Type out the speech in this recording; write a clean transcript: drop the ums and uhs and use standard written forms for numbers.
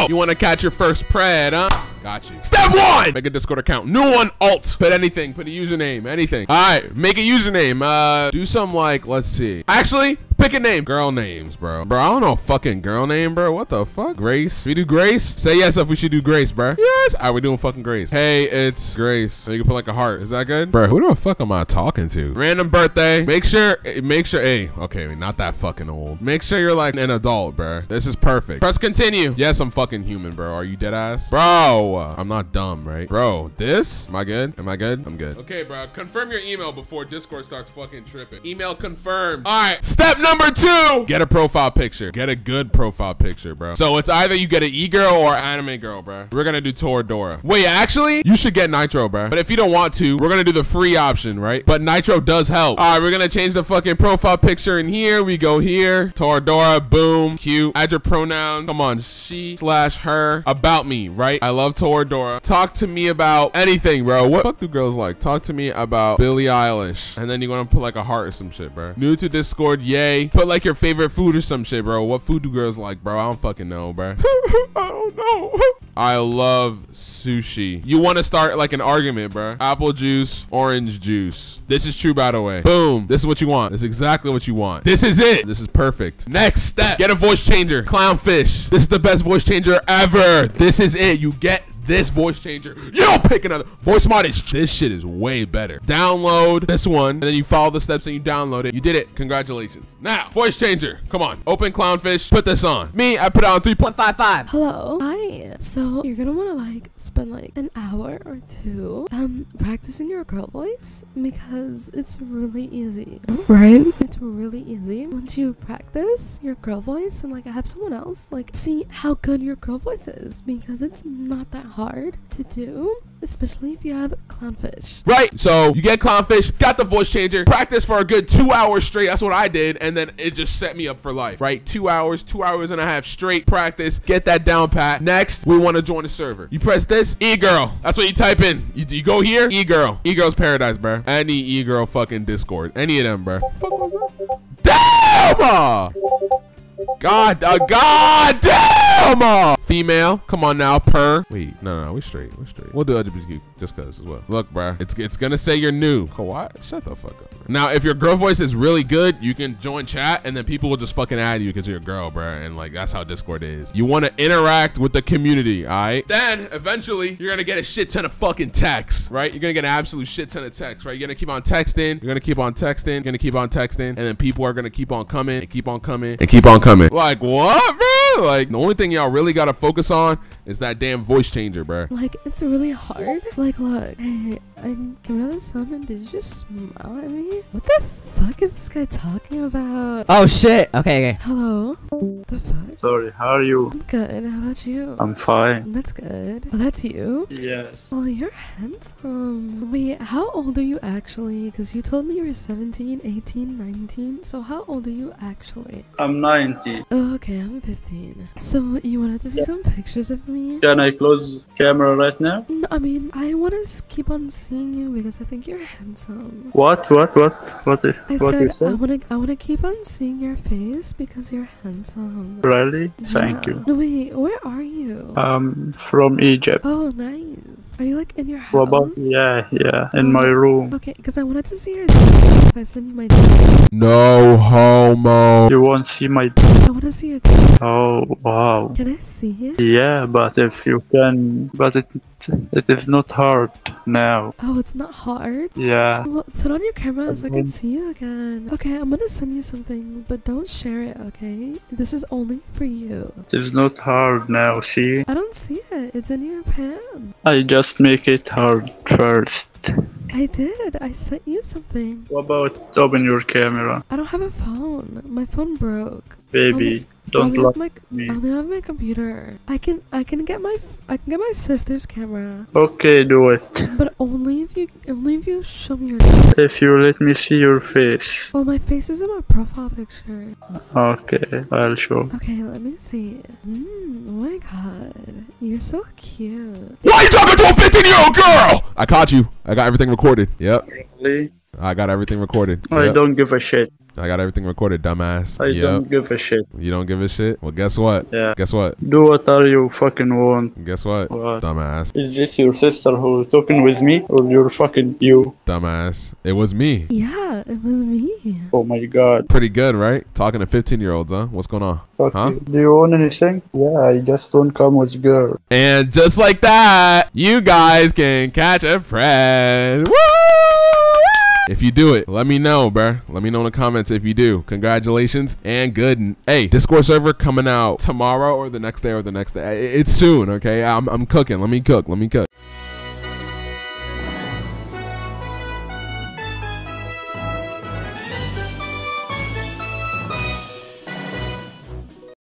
go. You want to catch your first pred, huh? Got you. Step one, make a Discord account. New one, alt. Put anything, put a username, anything. All right, make a username. Do some like, let's see. Actually, pick a name. Girl names, bro. Bro, I don't know a fucking girl name, bro. What the fuck? Grace. We do Grace? Say yes if we should do Grace, bro. Yes. All right, we're doing fucking Grace. Hey, it's Grace. So you can put like a heart. Is that good? Bro, who the fuck am I talking to? Random birthday. Make sure, hey, okay, not that fucking old. Make sure you're like an adult, bro. This is perfect. Press continue. Yes, I'm fucking human, bro. Are you dead ass? Bro. I'm not dumb, right? Bro, this? Am I good? Am I good? I'm good. Okay, bro. Confirm your email before Discord starts fucking tripping. Email confirmed. All right. Step number two. Get a profile picture. Get a good profile picture, bro. So it's either you get an e-girl or anime girl, bro. We're going to do Toradora. Wait, actually, you should get Nitro, bro. But if you don't want to, we're going to do the free option, right? But Nitro does help. All right. We're going to change the fucking profile picture in here. We go here. Toradora. Boom. Cute. Add your pronoun. Come on. She/her. About me, right? I love Toradora. Talk to me about anything, bro. What the fuck do girls like? Talk to me about Billie Eilish. And then you want to put like a heart or some shit, bro. New to Discord, yay. Put like your favorite food or some shit, bro. What food do girls like, bro? I don't fucking know, bro. I don't know. I love sushi. You want to start like an argument, bro. Apple juice, orange juice. This is true, by the way. Boom. This is what you want. This is exactly what you want. This is it. This is perfect. Next step. Get a voice changer. Clownfish. This is the best voice changer ever. This is it. You get this voice changer. You don't pick another. Voice mod is, this shit is way better. Download this one, and then you follow the steps and you download it. You did it. Congratulations. Now, voice changer. Come on. Open Clownfish. Put this on. Me, I put on 3.55. Hello. Hi. So you're gonna wanna like spend like an hour or two practicing your girl voice because it's really easy. Right? It's really easy. Once you practice your girl voice and like I have someone else like see how good your girl voice is because it's not that hard to do, especially if you have Clownfish. Right, so you get Clownfish, got the voice changer, practice for a good 2 hours straight. That's what I did, and then it just set me up for life, right? 2 hours and a half straight practice, get that down pat. Next, we want to join a server. You press this, e-girl. That's what you type in. You go here, e-girl. E-girl's paradise, bro. Any e-girl fucking Discord. Any of them, bro. Damn! God damn! Female, come on now, per. Wait, no, we straight. We'll do LGBTQ just cause as well. Look, bro, it's gonna say you're new. Kawhi, shut the fuck up, bro. Now, if your girl voice is really good, you can join chat and then people will just fucking add you because you're a girl, bro. And like, that's how Discord is. You wanna interact with the community, all right? Then, eventually, you're gonna get a shit ton of fucking texts, right? You're gonna get an absolute shit ton of texts, right? You're gonna keep on texting, you're gonna keep on texting, you're gonna keep on texting, and then people are gonna keep on coming and keep on coming and keep on coming. Like, what, bro? Like, the only thing y'all really gotta focus on is that damn voice changer, bro. Like, it's really hard. Like, look, hey, I'm coming out of the summer and did you just smile at me? What the fuck is this guy talking about? Oh, shit. Okay. Hello. What the fuck? Sorry, how are you? I'm good. How about you? I'm fine. That's good. Oh, that's you? Yes. Oh, you're handsome. Wait, how old are you actually? Because you told me you were 17, 18, 19. So how old are you actually? I'm 90. Oh, okay, I'm 15. So you wanted to see some pictures of me? Can I close camera right now? No, I mean, I want to keep on seeing you because I think you're handsome. What you said? I want to keep on seeing your face because you're handsome. Really? Yeah. Thank you. No, wait, where are you? From Egypt. Oh, nice. Are you like in your house? Yeah, in my room. Okay, because I wanted to see your if I send you my No homo. You won't see my I want to see your Oh, wow. Can I see it? Yeah, but if you can, but it is not hard now. Oh, it's not hard? Yeah. Well, turn on your camera so I can see you again. Okay, I'm gonna send you something, but don't share it, okay? This is only for you. It is not hard now, see? I don't see it. It's in your pan. I just make it hard first. I did. I sent you something. What about open your camera? I don't have a phone. My phone broke. Baby, don't lie to me. I only have my computer. I can get my sister's camera. Okay, do it. But only if you show me your. If you let me see your face. Well, my face is in my profile picture. Okay, I'll show. Okay, let me see. Oh my God, you're so cute. Why are you talking to a 15-year-old girl? I caught you. I got everything recorded. Yep. Really? I got everything recorded. I don't give a shit. I got everything recorded, dumbass. I don't give a shit. You don't give a shit? Well, guess what? Yeah. Guess what? Do what are you fucking want. Guess what? What? Dumbass. Is this your sister who talking with me, or you're fucking you? Dumbass. It was me. Yeah, it was me. Oh my god. Pretty good, right? Talking to 15-year-olds, huh? What's going on? Fuck you. Do you want anything? Yeah, I just don't come with girl. And just like that, you guys can catch a friend. Woo! If you do it, let me know, bruh. Let me know in the comments if you do. Congratulations and good. Hey, Discord server coming out tomorrow or the next day or the next day. It's soon, okay? I'm cooking. Let me cook.